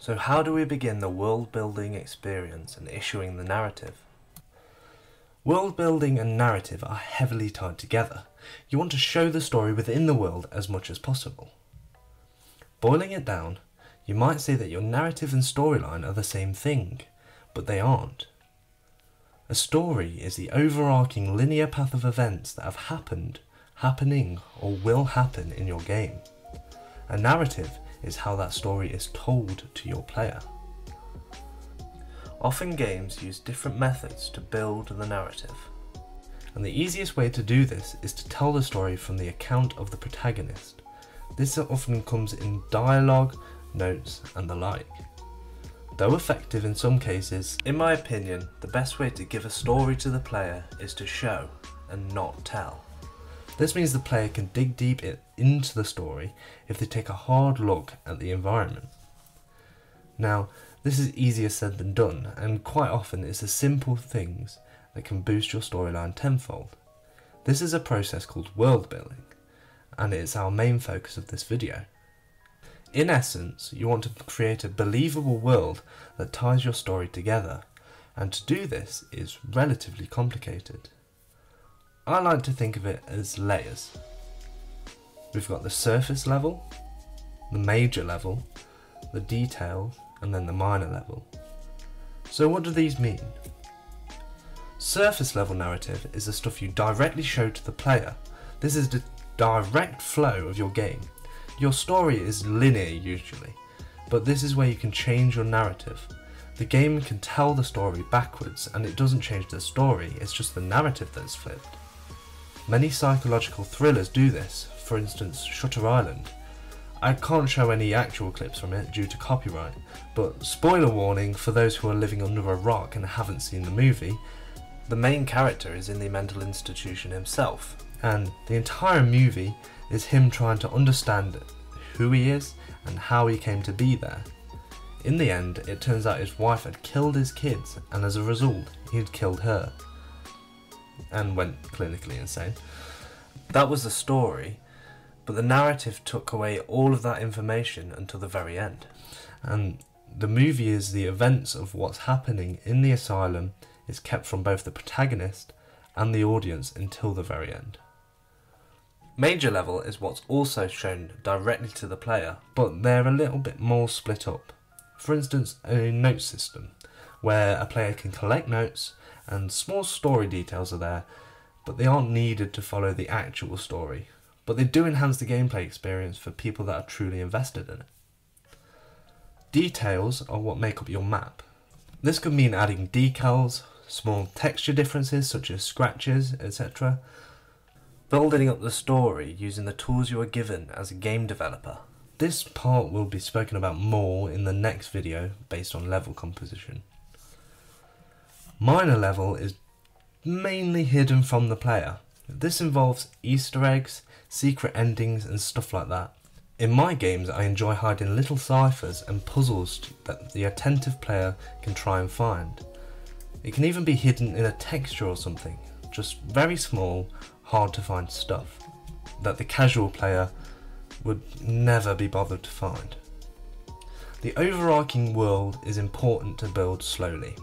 So how do we begin the world-building experience and issuing the narrative? World-building and narrative are heavily tied together. You want to show the story within the world as much as possible. Boiling it down, you might say that your narrative and storyline are the same thing, but they aren't. A story is the overarching linear path of events that have happened, happening, or will happen in your game. A narrative is how that story is told to your player. Often games use different methods to build the narrative, and the easiest way to do this is to tell the story from the account of the protagonist. This often comes in dialogue, notes, and the like. Though effective in some cases, in my opinion, the best way to give a story to the player is to show and not tell. This means the player can dig deep into the story if they take a hard look at the environment. Now, this is easier said than done, and quite often it's the simple things that can boost your storyline tenfold. This is a process called world building, and it's our main focus of this video. In essence, you want to create a believable world that ties your story together, and to do this is relatively complicated. I like to think of it as layers. We've got the surface level, the major level, the detail, and then the minor level. So what do these mean? Surface level narrative is the stuff you directly show to the player. This is the direct flow of your game. Your story is linear usually, but this is where you can change your narrative. The game can tell the story backwards and it doesn't change the story, it's just the narrative that's flipped. Many psychological thrillers do this, for instance Shutter Island. I can't show any actual clips from it due to copyright, but spoiler warning for those who are living under a rock and haven't seen the movie, the main character is in the mental institution himself, and the entire movie is him trying to understand who he is and how he came to be there. In the end, it turns out his wife had killed his kids, and as a result, he'd killed her, and went clinically insane. That was the story, but the narrative took away all of that information until the very end. And the movie is the events of what's happening in the asylum is kept from both the protagonist and the audience until the very end. Major level is what's also shown directly to the player, but they're a little bit more split up. For instance, a note system, where a player can collect notes and small story details are there, but they aren't needed to follow the actual story, but they do enhance the gameplay experience for people that are truly invested in it. Details are what make up your map. This could mean adding decals, small texture differences such as scratches, etc. Building up the story using the tools you are given as a game developer. This part will be spoken about more in the next video based on level composition. Minor level is mainly hidden from the player. This involves Easter eggs, secret endings and stuff like that. In my games I enjoy hiding little ciphers and puzzles that the attentive player can try and find. It can even be hidden in a texture or something, just very small, hard to find stuff that the casual player would never be bothered to find. The overarching world is important to build slowly.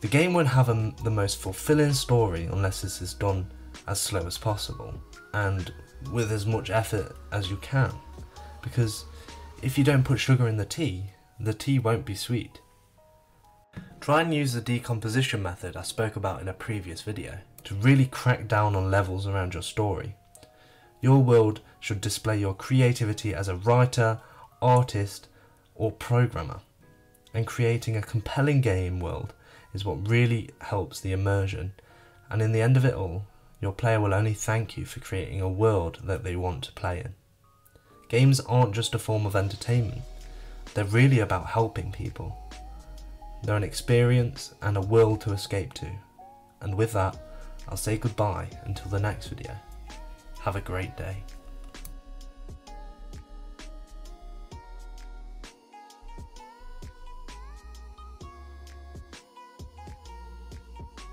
The game won't have the most fulfilling story unless this is done as slow as possible and with as much effort as you can, because if you don't put sugar in the tea won't be sweet. Try and use the decomposition method I spoke about in a previous video to really crack down on levels around your story. Your world should display your creativity as a writer, artist, or programmer, and creating a compelling game world is what really helps the immersion, and in the end of it all, your player will only thank you for creating a world that they want to play in. Games aren't just a form of entertainment, they're really about helping people. They're an experience and a world to escape to, and with that, I'll say goodbye until the next video. Have a great day.